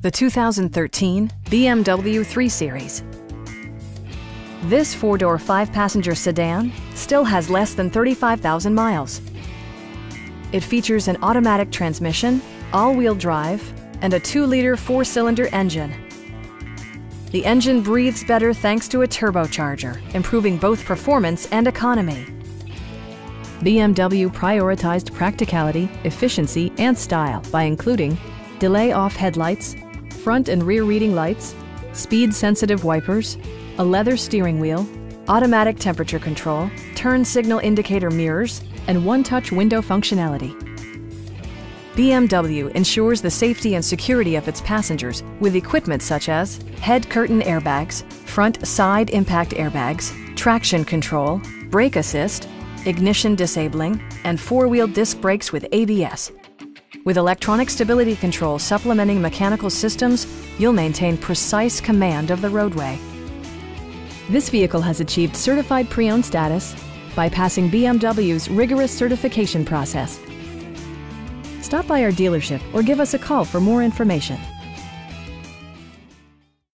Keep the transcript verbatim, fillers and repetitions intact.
The two thousand thirteen B M W three series. This four-door, five-passenger sedan still has less than thirty-five thousand miles. It features an automatic transmission, all-wheel drive, and a two liter four-cylinder engine. The engine breathes better thanks to a turbocharger, improving both performance and economy. B M W prioritized practicality, efficiency, and style by including delay-off headlights, front and rear reading lights, speed-sensitive wipers, a leather steering wheel, automatic temperature control, turn signal indicator mirrors, and one-touch window functionality. B M W ensures the safety and security of its passengers with equipment such as head curtain airbags, front side impact airbags, traction control, brake assist, ignition disabling, and four-wheel disc brakes with A B S. With electronic stability control supplementing mechanical systems, you'll maintain precise command of the roadway. This vehicle has achieved certified pre-owned status by passing B M W's rigorous certification process. Stop by our dealership or give us a call for more information.